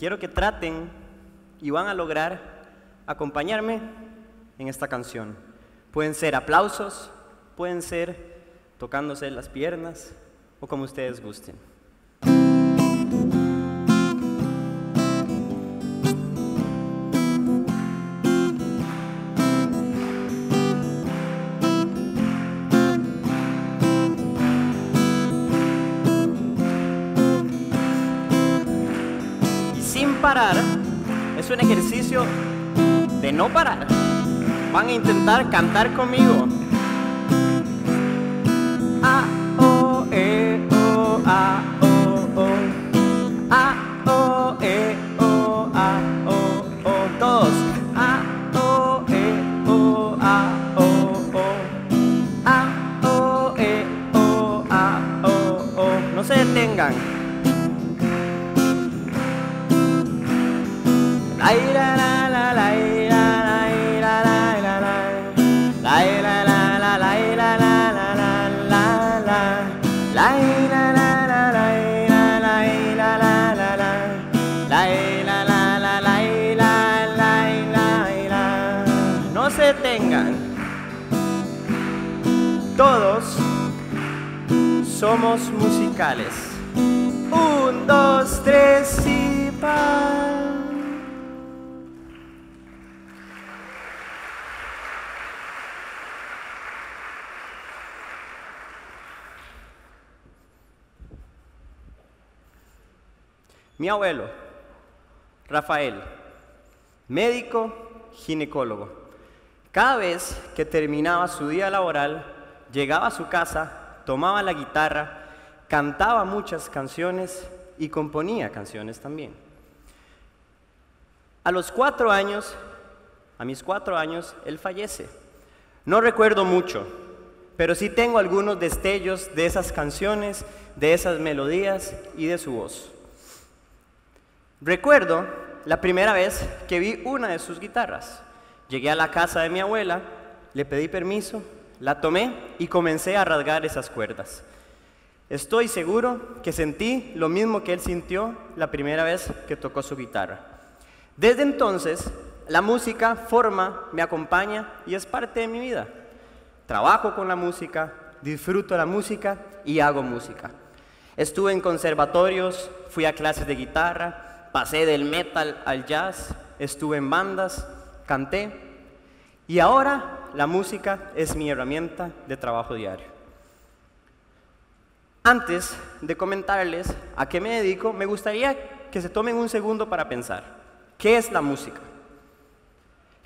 quiero que traten y van a lograr acompañarme en esta canción. Pueden ser aplausos, pueden ser tocándose las piernas o como ustedes gusten. Parar es un ejercicio de no parar. Van a intentar cantar conmigo. A o e o a o o, a o e o a o o, todos. A o e o a o o, a o e o a o o. No se detengan. No se detengan. Todos somos musicales. 1, 2, 3 y pa. Mi abuelo, Rafael, médico, ginecólogo. Cada vez que terminaba su día laboral, llegaba a su casa, tomaba la guitarra, cantaba muchas canciones y componía canciones también. A mis 4 años, él fallece. No recuerdo mucho, pero sí tengo algunos destellos de esas canciones, de esas melodías y de su voz. Recuerdo la primera vez que vi una de sus guitarras. Llegué a la casa de mi abuela, le pedí permiso, la tomé y comencé a rasgar esas cuerdas. Estoy seguro que sentí lo mismo que él sintió la primera vez que tocó su guitarra. Desde entonces, la música forma, me acompaña y es parte de mi vida. Trabajo con la música, disfruto la música y hago música. Estuve en conservatorios, fui a clases de guitarra, pasé del metal al jazz, estuve en bandas, canté y ahora la música es mi herramienta de trabajo diario. Antes de comentarles a qué me dedico, me gustaría que se tomen un segundo para pensar. ¿Qué es la música?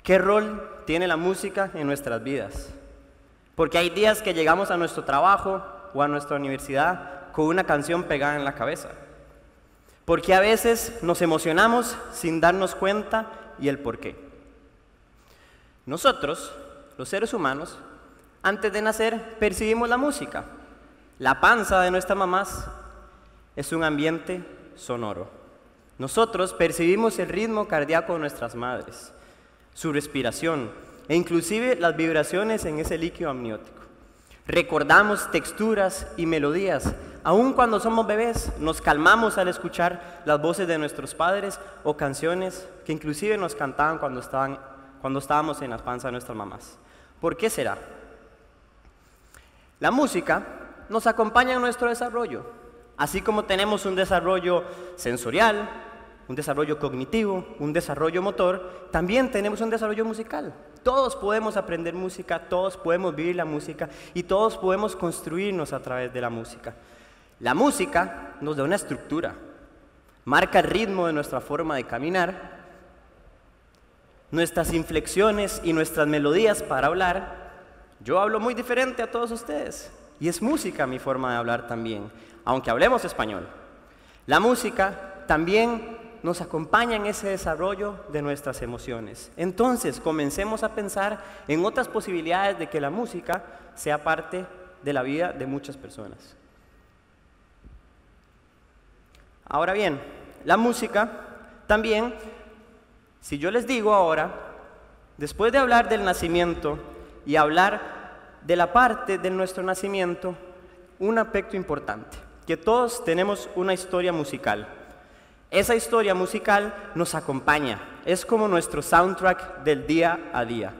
¿Qué rol tiene la música en nuestras vidas? Porque hay días que llegamos a nuestro trabajo o a nuestra universidad con una canción pegada en la cabeza. Porque a veces nos emocionamos sin darnos cuenta y el por qué. Nosotros, los seres humanos, antes de nacer percibimos la música. La panza de nuestras mamás es un ambiente sonoro. Nosotros percibimos el ritmo cardíaco de nuestras madres, su respiración e inclusive las vibraciones en ese líquido amniótico. Recordamos texturas y melodías. Aún cuando somos bebés, nos calmamos al escuchar las voces de nuestros padres o canciones que inclusive nos cantaban cuando estábamos en la panza de nuestras mamás. ¿Por qué será? La música nos acompaña en nuestro desarrollo, así como tenemos un desarrollo sensorial, un desarrollo cognitivo, un desarrollo motor, también tenemos un desarrollo musical. Todos podemos aprender música, todos podemos vivir la música y todos podemos construirnos a través de la música. La música nos da una estructura, marca el ritmo de nuestra forma de caminar, nuestras inflexiones y nuestras melodías para hablar. Yo hablo muy diferente a todos ustedes y es música mi forma de hablar también, aunque hablemos español. La música también nos acompaña en ese desarrollo de nuestras emociones. Entonces, comencemos a pensar en otras posibilidades de que la música sea parte de la vida de muchas personas. Ahora bien, la música también, si yo les digo ahora, después de hablar del nacimiento y hablar de la parte de nuestro nacimiento, un aspecto importante, que todos tenemos una historia musical. Esa historia musical nos acompaña, es como nuestro soundtrack del día a día.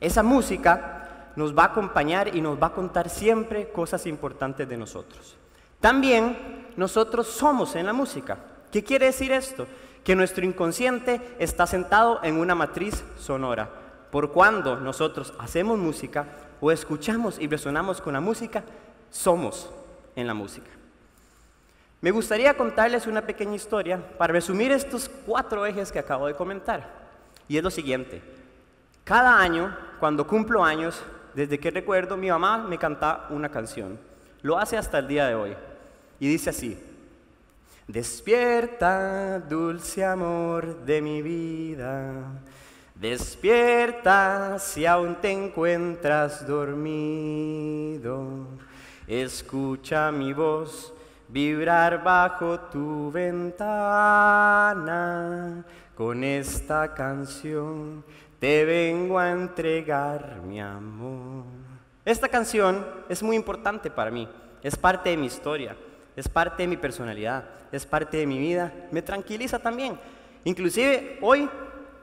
Esa música nos va a acompañar y nos va a contar siempre cosas importantes de nosotros. También nosotros somos en la música. ¿Qué quiere decir esto? Que nuestro inconsciente está sentado en una matriz sonora. Por cuando nosotros hacemos música o escuchamos y resonamos con la música, somos en la música. Me gustaría contarles una pequeña historia para resumir estos 4 ejes que acabo de comentar. Y es lo siguiente. Cada año, cuando cumplo años, desde que recuerdo, mi mamá me canta una canción. Lo hace hasta el día de hoy. Y dice así. Despierta, dulce amor de mi vida. Despierta, si aún te encuentras dormido. Escucha mi voz vibrar bajo tu ventana, con esta canción te vengo a entregar mi amor. Esta canción es muy importante para mí, es parte de mi historia, es parte de mi personalidad, es parte de mi vida, me tranquiliza también. Inclusive hoy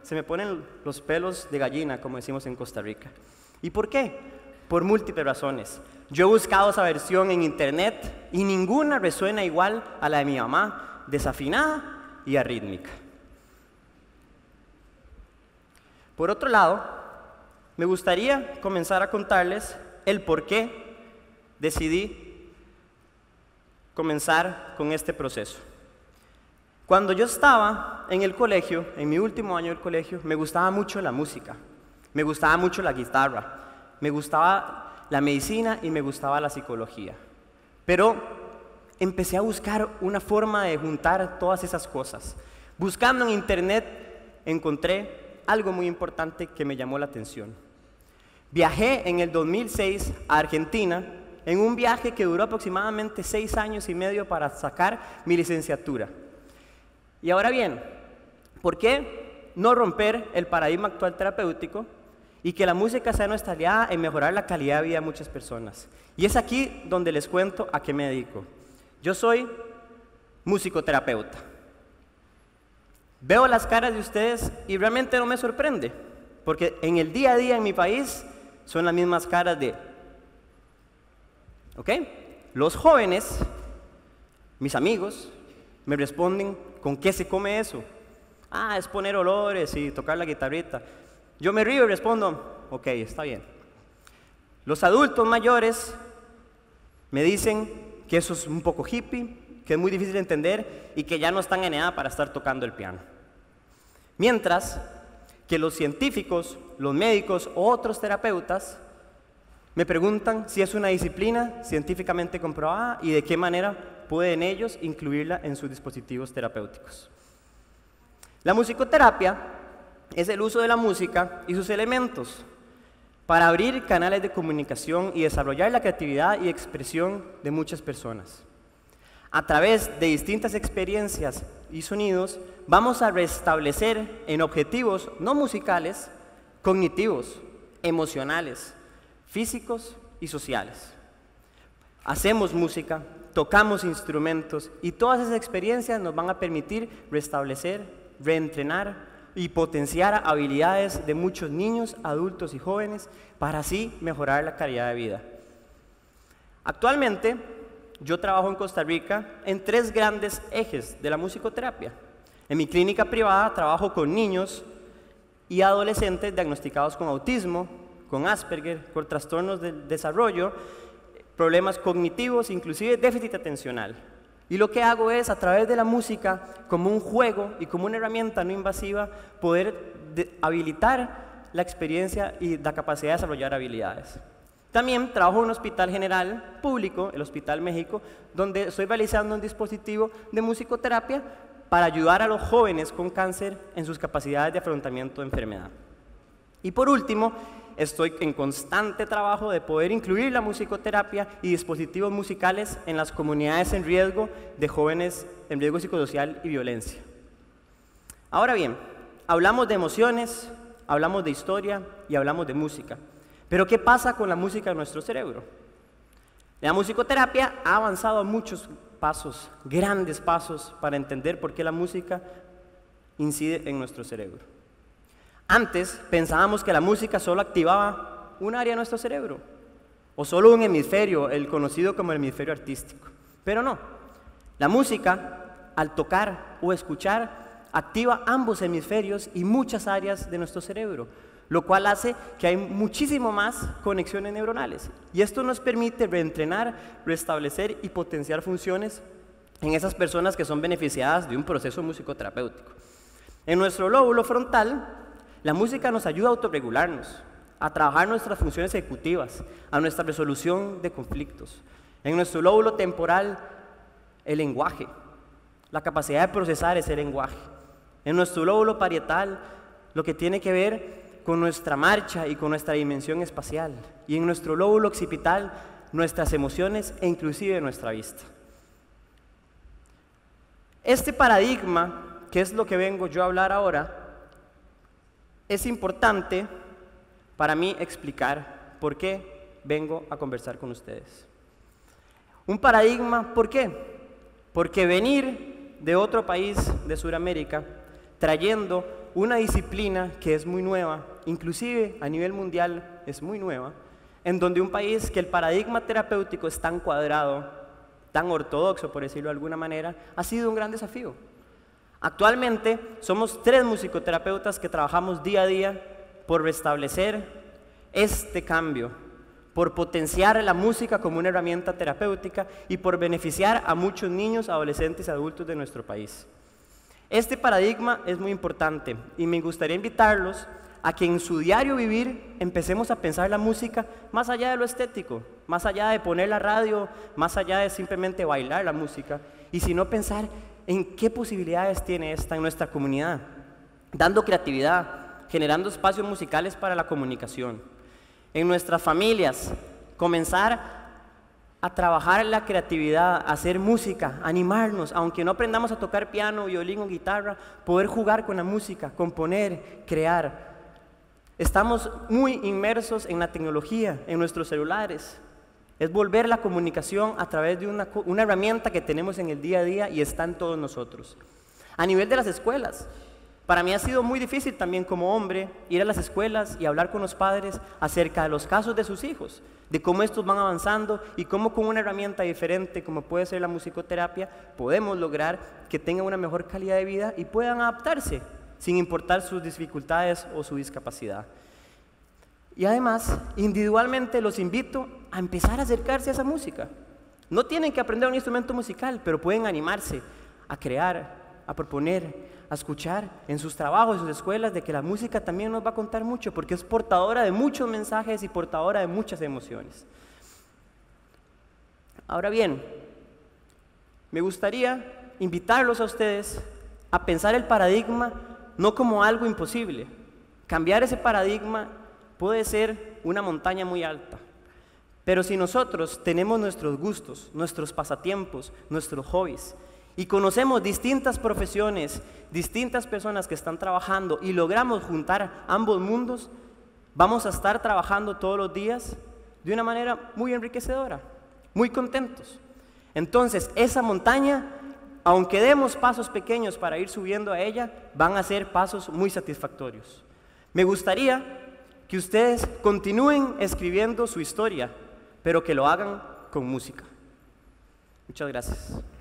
se me ponen los pelos de gallina, como decimos en Costa Rica. ¿Y por qué? Por múltiples razones. Yo he buscado esa versión en internet y ninguna resuena igual a la de mi mamá, desafinada y arrítmica. Por otro lado, me gustaría comenzar a contarles el por qué decidí comenzar con este proceso. Cuando yo estaba en el colegio, en mi último año del colegio, me gustaba mucho la música, me gustaba mucho la guitarra, me gustaba la medicina y me gustaba la psicología. Pero empecé a buscar una forma de juntar todas esas cosas. Buscando en internet encontré algo muy importante que me llamó la atención. Viajé en el 2006 a Argentina en un viaje que duró aproximadamente 6 años y medio para sacar mi licenciatura. Y ahora bien, ¿por qué no romper el paradigma actual terapéutico? Y que la música sea nuestra aliada en mejorar la calidad de vida de muchas personas. Y es aquí donde les cuento a qué me dedico. Yo soy musicoterapeuta. Veo las caras de ustedes y realmente no me sorprende, porque en el día a día en mi país son las mismas caras de... ¿Ok? Los jóvenes, mis amigos, me responden, ¿con qué se come eso? Ah, es poner olores y tocar la guitarrita. Yo me río y respondo, ok, está bien. Los adultos mayores me dicen que eso es un poco hippie, que es muy difícil de entender y que ya no están en edad para estar tocando el piano. Mientras que los científicos, los médicos u otros terapeutas me preguntan si es una disciplina científicamente comprobada y de qué manera pueden ellos incluirla en sus dispositivos terapéuticos. La musicoterapia es el uso de la música y sus elementos para abrir canales de comunicación y desarrollar la creatividad y expresión de muchas personas. A través de distintas experiencias y sonidos, vamos a restablecer en objetivos no musicales, cognitivos, emocionales, físicos y sociales. Hacemos música, tocamos instrumentos y todas esas experiencias nos van a permitir restablecer, reentrenar, y potenciar habilidades de muchos niños, adultos y jóvenes para así mejorar la calidad de vida. Actualmente, yo trabajo en Costa Rica en 3 grandes ejes de la musicoterapia. En mi clínica privada trabajo con niños y adolescentes diagnosticados con autismo, con Asperger, con trastornos del desarrollo, problemas cognitivos, inclusive déficit atencional. Y lo que hago es, a través de la música, como un juego y como una herramienta no invasiva, poder habilitar la experiencia y la capacidad de desarrollar habilidades. También trabajo en un hospital general público, el Hospital México, donde estoy realizando un dispositivo de musicoterapia para ayudar a los jóvenes con cáncer en sus capacidades de afrontamiento de enfermedad. Y por último, estoy en constante trabajo de poder incluir la musicoterapia y dispositivos musicales en las comunidades en riesgo de jóvenes en riesgo psicosocial y violencia. Ahora bien, hablamos de emociones, hablamos de historia y hablamos de música. Pero ¿qué pasa con la música en nuestro cerebro? La musicoterapia ha avanzado a muchos pasos, grandes pasos para entender por qué la música incide en nuestro cerebro. Antes pensábamos que la música solo activaba un área de nuestro cerebro, o solo un hemisferio, el conocido como el hemisferio artístico. Pero no, la música, al tocar o escuchar, activa ambos hemisferios y muchas áreas de nuestro cerebro, lo cual hace que hay muchísimo más conexiones neuronales. Y esto nos permite reentrenar, restablecer y potenciar funciones en esas personas que son beneficiadas de un proceso musicoterapéutico. En nuestro lóbulo frontal, la música nos ayuda a autorregularnos, a trabajar nuestras funciones ejecutivas, a nuestra resolución de conflictos. En nuestro lóbulo temporal, el lenguaje, la capacidad de procesar ese lenguaje. En nuestro lóbulo parietal, lo que tiene que ver con nuestra marcha y con nuestra dimensión espacial, y en nuestro lóbulo occipital, nuestras emociones e inclusive nuestra vista. Este paradigma, que es lo que vengo yo a hablar ahora, es importante para mí explicar por qué vengo a conversar con ustedes. Un paradigma, ¿por qué? Porque venir de otro país de Sudamérica trayendo una disciplina que es muy nueva, inclusive a nivel mundial es muy nueva, en donde un país que el paradigma terapéutico es tan cuadrado, tan ortodoxo, por decirlo de alguna manera, ha sido un gran desafío. Actualmente somos 3 musicoterapeutas que trabajamos día a día por restablecer este cambio, por potenciar la música como una herramienta terapéutica y por beneficiar a muchos niños, adolescentes y adultos de nuestro país. Este paradigma es muy importante y me gustaría invitarlos a que en su diario vivir empecemos a pensar la música más allá de lo estético, más allá de poner la radio, más allá de simplemente bailar la música, y sino pensar en qué posibilidades tiene esta en nuestra comunidad, dando creatividad, generando espacios musicales para la comunicación. En nuestras familias, comenzar a trabajar la creatividad, a hacer música, animarnos, aunque no aprendamos a tocar piano, violín o guitarra, poder jugar con la música, componer, crear. Estamos muy inmersos en la tecnología, en nuestros celulares. Es volver la comunicación a través de una herramienta que tenemos en el día a día y está en todos nosotros. A nivel de las escuelas, para mí ha sido muy difícil también como hombre ir a las escuelas y hablar con los padres acerca de los casos de sus hijos, de cómo estos van avanzando y cómo con una herramienta diferente como puede ser la musicoterapia podemos lograr que tengan una mejor calidad de vida y puedan adaptarse sin importar sus dificultades o su discapacidad. Y además, individualmente los invito a empezar a acercarse a esa música. No tienen que aprender un instrumento musical, pero pueden animarse a crear, a proponer, a escuchar en sus trabajos, en sus escuelas, de que la música también nos va a contar mucho, porque es portadora de muchos mensajes y portadora de muchas emociones. Ahora bien, me gustaría invitarlos a ustedes a pensar el paradigma no como algo imposible. Cambiar ese paradigma puede ser una montaña muy alta, pero si nosotros tenemos nuestros gustos, nuestros pasatiempos, nuestros hobbies, y conocemos distintas profesiones, distintas personas que están trabajando y logramos juntar ambos mundos, vamos a estar trabajando todos los días de una manera muy enriquecedora, muy contentos. Entonces, esa montaña, aunque demos pasos pequeños para ir subiendo a ella, van a ser pasos muy satisfactorios. Me gustaría que ustedes continúen escribiendo su historia, pero que lo hagan con música. Muchas gracias.